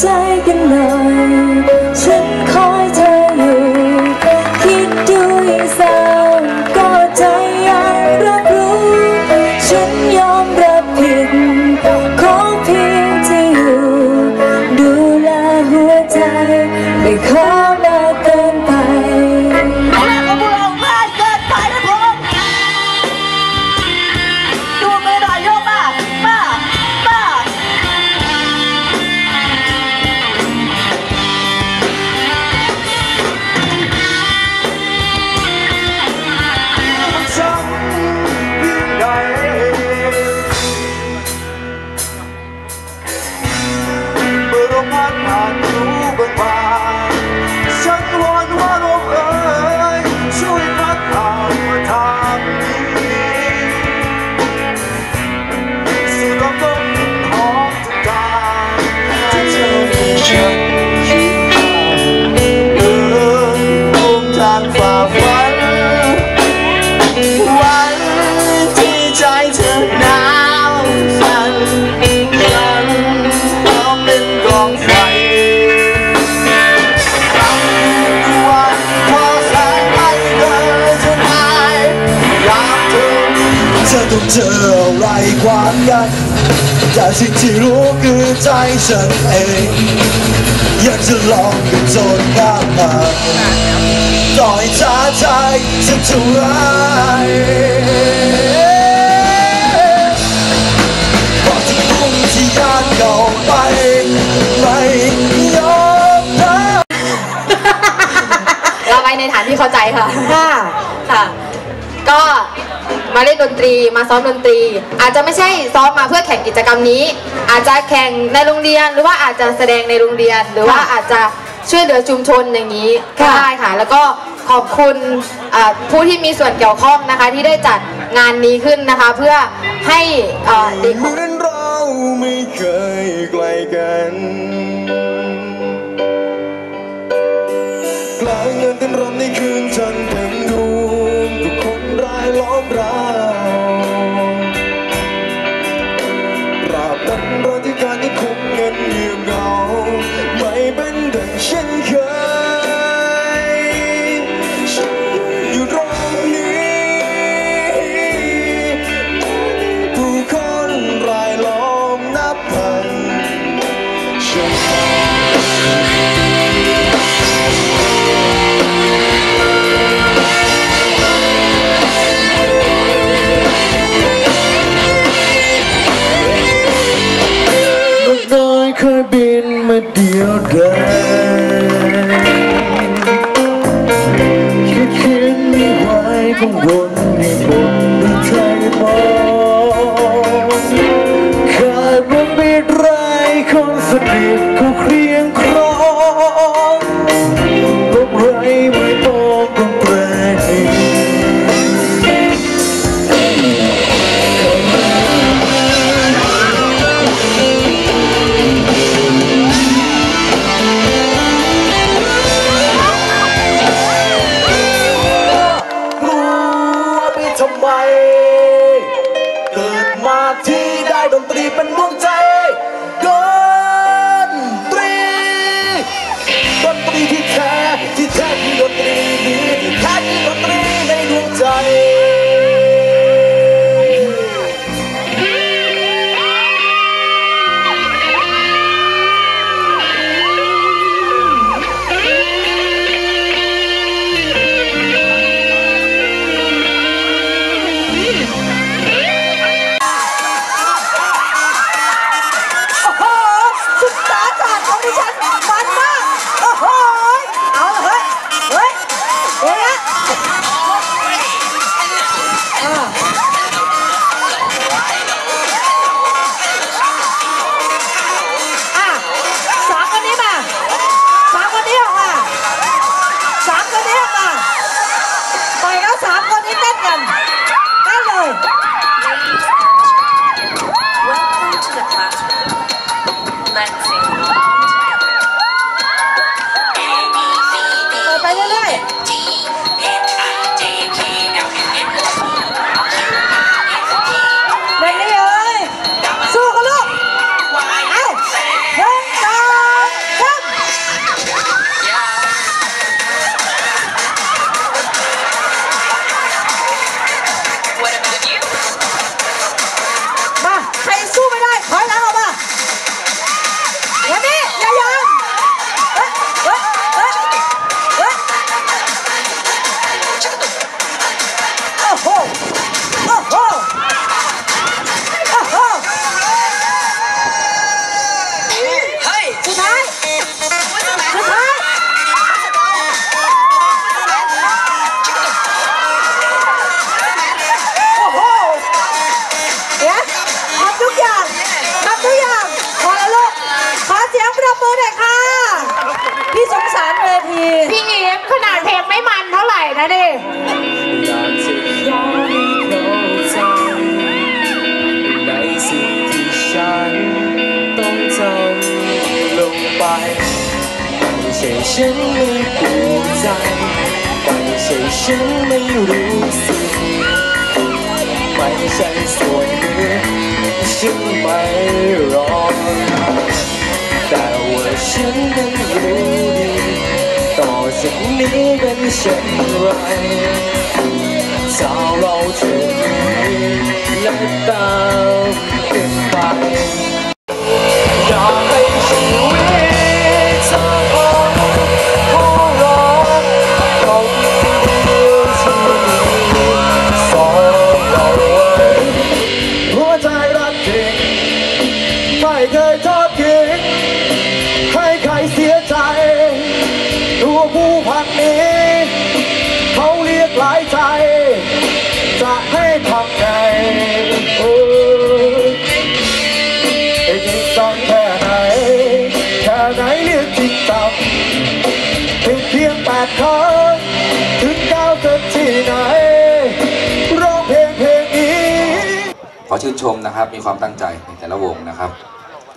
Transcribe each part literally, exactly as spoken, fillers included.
ใจกันหน่อยฉันคอยเธออยู่คิดดูยิ่งเศร้าก็ใจยังรับรู้ฉันยอมรับผิดขอเพียงจะอยู่ดูแลหัวใจไม่ขอมากเกินไปเจออะไรความยันแต่สิ่งที่รู้คือใจฉันเองอยากจะลองไปจนกล้ามาต่อยช้าใจฉันจะไหวบอกที่พุ่งที่ยานเก่าไปไม่ยอมนะเราไปในฐานที่เข้าใจค่ะค่ะก็มาเล่นดนตรีมาซ้อมดนตรีอาจจะไม่ใช่ซ้อมมาเพื่อแข่งกิจกรรมนี้อาจจะแข่งในโรงเรียนหรือว่าอาจจะแสดงในโรงเรียนหรือว่าอาจจะช่วยเหลือชุมชนอย่างนี้ก็ได้ค่ะแล้วก็ขอบคุณผู้ที่มีส่วนเกี่ยวข้องนะคะที่ได้จัดงานนี้ขึ้นนะคะเพื่อให้เด็กของเราไม่เคยไกลกันกลางเงินเต้นรำในคืนจันทร์เพ็ญดูล้อมเราปราบดันรอที่การที่คงเงินยืมเงาไม่เป็นดังเช่นเคยฉันอยู่ตรงนี้ผู้คนรายล้อมนับพันฉันเคยบินมาเดียวดายคิดคิดไม่ไหวกังวลให้บนหัวใจมองขาดบังบิดไรคนสนิทเขาเครียงครองตกไรไม่ต้องกังวลเป็นดวงใจดนตรีดนตรีที่แท้ที่แท้ที่ดนตรีนี้ที่แท้ที่ดนตรีในดวงใจ พี่เอ๋ขนาดเพลงไม่มันเท่าไหร่นะดิฉันไม่เข้าใจไม่ใช่ฉันไม่รู้สึกไม่ใช่ส่วนนี้ฉันไม่รอแต่ว่าฉันนั้นรู้ดีต่อจากนี้เป็นเช่นไรจะเราถึงและตามกันไปอยากให้ชีวิตเธอขอชื่นชมนะครับมีความตั้งใจในแต่ละวงนะครับ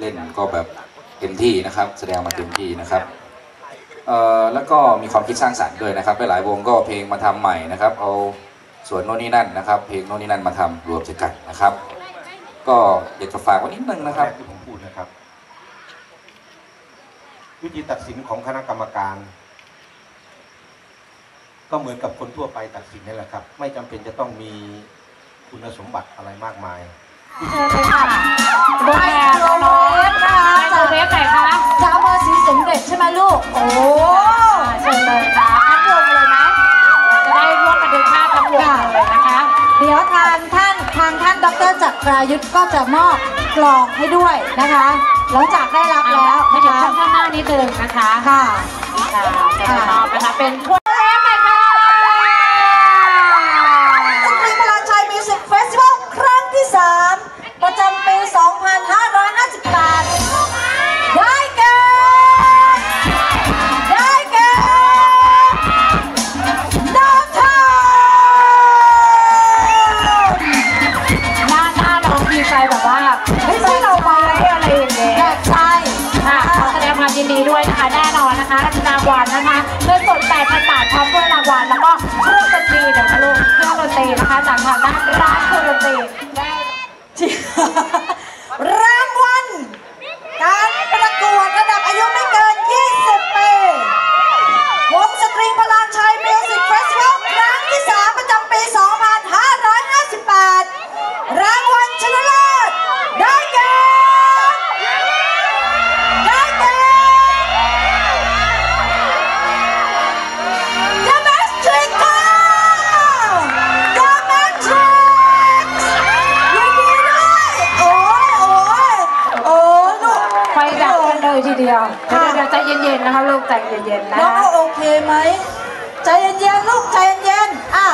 เล่นก็แบบเต็มที่นะครับแสดงมาเต็มที่นะครับแล้วก็มีความคิดสร้างสรรค์ด้วยนะครับหลายวงก็เพลงมาทำใหม่นะครับเอาส่วนโน่นนี่นั่นนะครับเพลงโน่นนี่นั่นมาทำรวมกันนะครับก็อยากจะฝากไว้นิดนึงนะครับที่ผมพูดนะครับวิธีตัดสินของคณะกรรมการก็เหมือนกับคนทั่วไปตัดสินนี่แหละครับไม่จำเป็นจะต้องมีคุณสมบัติอะไรมากมายเชิญเลยค่ะโบแอนโบเวฟนะคะโบเวฟไหนคะดาวเบอร์สีสมเด็จใช่ไหมลูกโอ้เชิญเลยค่ะทั้งวงเลยนะจะได้ร่วมกันดูภาพทั้งวงเลยนะคะเดี๋ยวทางท่านทางท่านดร.จักรายุทธก็จะมอบกล่องให้ด้วยนะคะหลังจากได้รับแล้วไปถึงข้างหน้านิดนึงนะคะค่ะจะมอบนะคะเป็นประจำปี สองพันห้าร้อยห้าสิบแปด ได้แก่ได้แก่ดาวเทียมหน้าหน้าเราดีใจแบบว่าไม่ใช่เราไปอะไรอย่างเงี้ยใช่ค่ะแสดงความยินดีด้วยนะคะแน่นอนนะคะรับรางวัลนะคะเงินสด แปดพัน บาทพร้อมด้วยรางวัลแล้วก็เครื่องดนตรีเดี๋ยวนะลูกเครื่องดนตรีนะคะจากทางด้านร้านเครื่องดนตรีรางวัลการประกวดระดับอายุไม่เกิน ยี่สิบ ปีวงสตริง Palanchai Music Festival ครั้งที่ สาม ประจำปี สองพันห้าร้อยห้าสิบแปด รางวัลชนะเลิศได้แก่ได้แก่ Domesticทีเดียวเดี๋ยวใจเย็นๆนะคะลูกใจเย็นๆนะน้องโอเคไหมใจเย็นๆลูกใจเย็นๆอ่ะ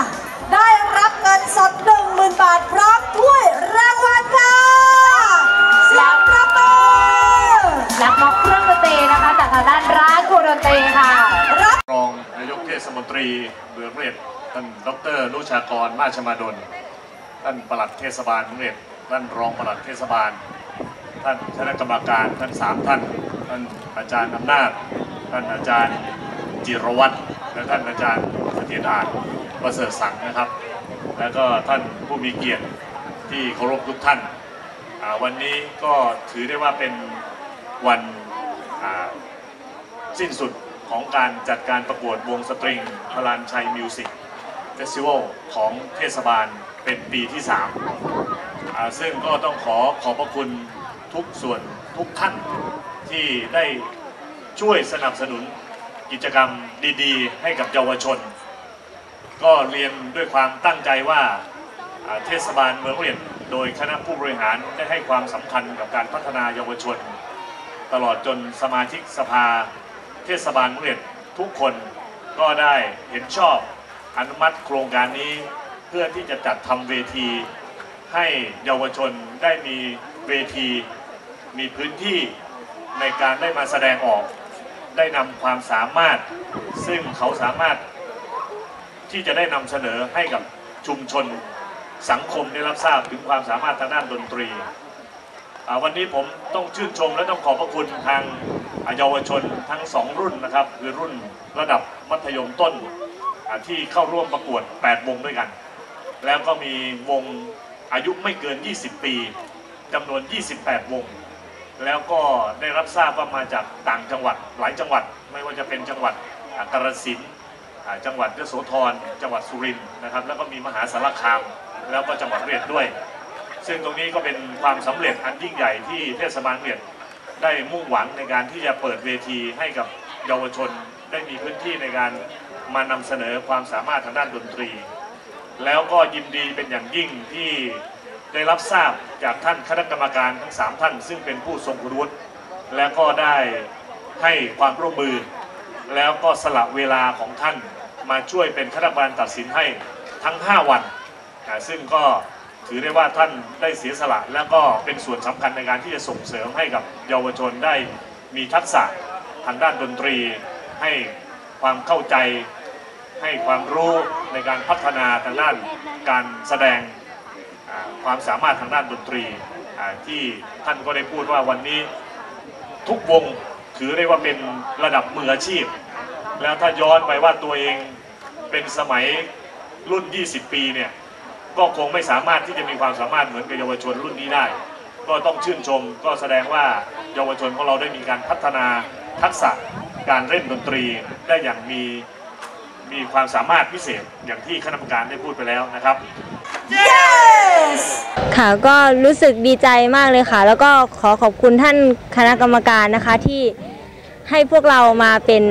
ได้รับเงินสด หนึ่งหมื่น บาทพร้อมถ้วยรางวัลค่ะรับรับรับมอบเครื่องดนตรีนะคะจากทางด้านร้านดนตรีค่ะรับรองนายกเทศมนตรีเมืองเรศท่านดร.รุชากร มาชมาดลท่านปลัดเทศบาลเมืองเรศท่านรองปลัดเทศบาลท่านคณะกรรมการท่านสามท่านท่านอาจารย์อำนาจท่านอาจารย์จิรวัตรและท่านอาจารย์เสถียรอาจประเสริฐสังนะครับแล้วก็ท่านผู้มีเกียรติที่เคารพทุกท่านวันนี้ก็ถือได้ว่าเป็นวันสิ้นสุดของการจัดการประกวดวงสตริง Palanchai Music Festival ของเทศบาลเป็นปีที่สามซึ่งก็ต้องขอขอบพระคุณทุกส่วนทุกท่านที่ได้ช่วยสนับสนุนกิจกรรมดีๆให้กับเยาวชนก็เรียนด้วยความตั้งใจว่าเทศบาลเมืองเรียนโดยคณะผู้บริหารได้ให้ความสำคัญกับการพัฒนาเยาวชนตลอดจนสมาชิกสภาเทศบาลเมืองเรียนทุกคนก็ได้เห็นชอบอนุมัติโครงการนี้เพื่อที่จะจัดทำเวทีให้เยาวชนได้มีเวทีมีพื้นที่ในการได้มาแสดงออก ได้นำความสามารถซึ่งเขาสามารถที่จะได้นำเสนอให้กับชุมชนสังคมได้รับทราบถึงความสามารถทางด้านดนตรีวันนี้ผมต้องชื่นชมและต้องขอบพระคุณทางเยาวชนทั้งสองรุ่นนะครับคือรุ่นระดับมัธยมต้นที่เข้าร่วมประกวดแปดวงด้วยกันแล้วก็มีวงอายุไม่เกินยี่สิบปีจำนวนยี่สิบแปดวงแล้วก็ได้รับทราบว่ามาจากต่างจังหวัดหลายจังหวัดไม่ว่าจะเป็นจังหวัดกาฬสินธุ์จังหวัดยโสธรจังหวัดสุรินทร์นะครับแล้วก็มีมหาสารคามแล้วก็จังหวัดเรียดด้วยซึ่งตรงนี้ก็เป็นความสำเร็จอันยิ่งใหญ่ที่เทศบาลเรียดได้มุ่งหวังในการที่จะเปิดเวทีให้กับเยาวชนได้มีพื้นที่ในการมานำเสนอความสามารถทางด้านดนตรีแล้วก็ยินดีเป็นอย่างยิ่งที่ได้รับทราบจากท่านคณะกรรมการทั้งสามท่านซึ่งเป็นผู้ทรงคุณวุฒิและก็ได้ให้ความร่วมมือแล้วก็สละเวลาของท่านมาช่วยเป็นคณะกรรมการตัดสินให้ทั้งห้าวันซึ่งก็ถือได้ว่าท่านได้เสียสละและก็เป็นส่วนสำคัญในการที่จะส่งเสริมให้กับเยาวชนได้มีทักษะทางด้านดนตรีให้ความเข้าใจให้ความรู้ในการพัฒนาทางด้านการแสดงความสามารถทางด้านดนตรีที่ท่านก็ได้พูดว่าวันนี้ทุกวงถือได้ว่าเป็นระดับมืออาชีพแล้วถ้าย้อนไปว่าตัวเองเป็นสมัยรุ่นยี่สิบปีเนี่ยก็คงไม่สามารถที่จะมีความสามารถเหมือนกับเยาวชนรุ่นนี้ได้ก็ต้องชื่นชมก็แสดงว่าเยาวชนของเราได้มีการพัฒนาทักษะการเล่นดนตรีได้อย่างมีมีความสามารถพิเศษอย่างที่คณะกรรมการได้พูดไปแล้วนะครับ yes! ค่ะก็รู้สึกดีใจมากเลยค่ะแล้วก็ขอขอบคุณท่านคณะกรรมการนะคะที่ให้พวกเรามาเป็น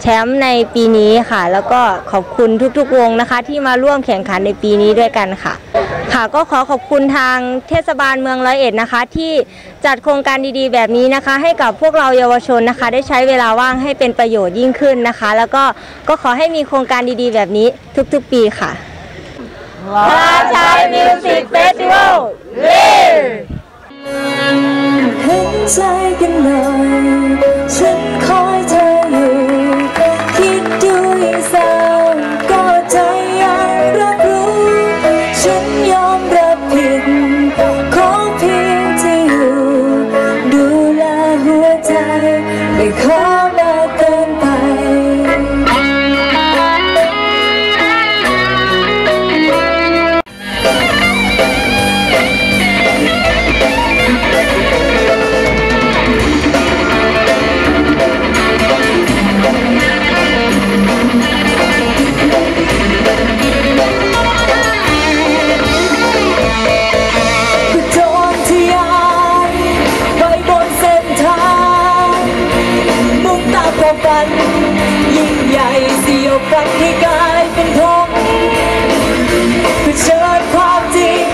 แชมป์ในปีนี้ค่ะแล้วก็ขอบคุณทุกๆวงนะคะที่มาร่วมแข่งขันในปีนี้ด้วยกันค่ะค่ะก็ขอขอบคุณทางเทศบาลเมืองร้อยเอ็ดนะคะที่จัดโครงการดีๆแบบนี้นะคะให้กับพวกเราเยาวชนนะคะได้ใช้เวลาว่างให้เป็นประโยชน์ยิ่งขึ้นนะคะแล้วก็ก็ขอให้มีโครงการดีๆแบบนี้ทุกๆปีค่ะ Palanchai Music Festival เห็นใจกันหน่อยฉันคอยเธออยู่ยิ่งใหญ่เสียวฝันให้กลายเป็นธงเผชิญความจริง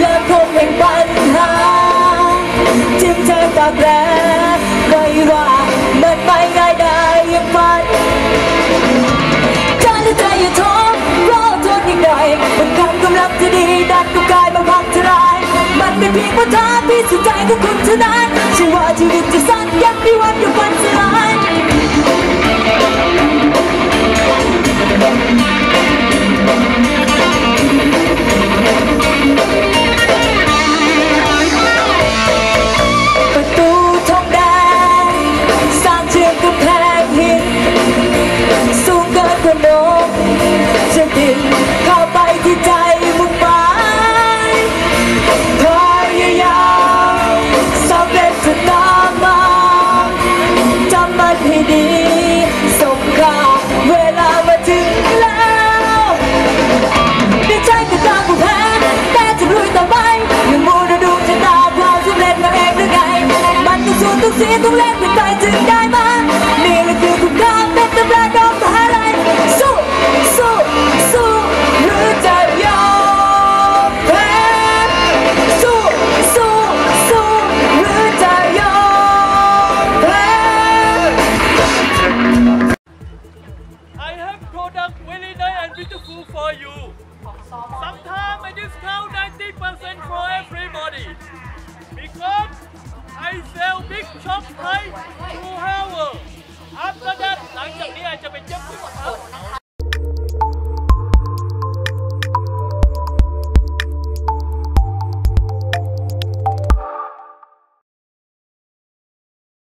และคงเป็นปัญหาจึงเธอตากแดดไม่ว่ามันไปง่ายได้ยังฝันการที่ใจอยู่ท้องรอทนอีกหน่อยบางครั้งกำลังจะดีดัดกับกายบางพักจะร้ายมันเป็นเพียงปัญหาพี่สุดใจของคุณเท่านั้นเชื่อว่าชีวิตจะสั้นยังมีวันอยู่ฝัน